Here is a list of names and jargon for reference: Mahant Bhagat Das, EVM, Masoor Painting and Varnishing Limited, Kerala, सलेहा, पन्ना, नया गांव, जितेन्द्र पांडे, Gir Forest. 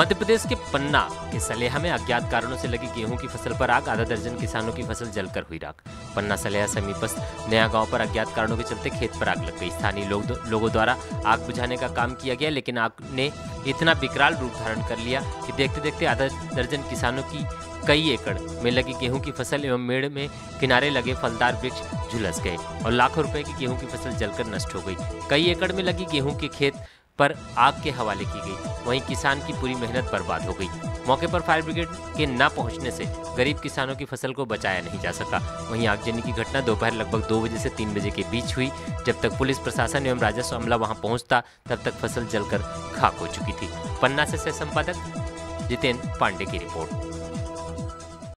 मध्य प्रदेश के पन्ना के सलेहा में अज्ञात कारणों से लगी गेहूं की फसल पर आग, आधा दर्जन किसानों की फसल जलकर हुई राख। पन्ना सलेहा समीपस्थ नया गांव पर अज्ञात कारणों के चलते खेत पर आग लग गई। स्थानीय लोगों द्वारा आग बुझाने का काम किया गया, लेकिन आग ने इतना विकराल रूप धारण कर लिया कि देखते देखते आधा दर्जन किसानों की कई एकड़ में लगी गेहूं की फसल एवं मेड़ में किनारे लगे फलदार वृक्ष झुलस गए और लाखों रुपए की गेहूं की फसल जलकर नष्ट हो गई। कई एकड़ में लगी गेहूं के खेत पर आग के हवाले की गई, वहीं किसान की पूरी मेहनत बर्बाद हो गई। मौके पर फायर ब्रिगेड के न पहुंचने से गरीब किसानों की फसल को बचाया नहीं जा सका। वहीं आगजनी की घटना दोपहर लगभग 2 बजे से 3 बजे के बीच हुई। जब तक पुलिस प्रशासन एवं राजस्व अमला वहां पहुंचता, तब तक फसल जलकर खाक हो चुकी थी। पन्ना से संपादक जितेन्द्र पांडे की रिपोर्ट।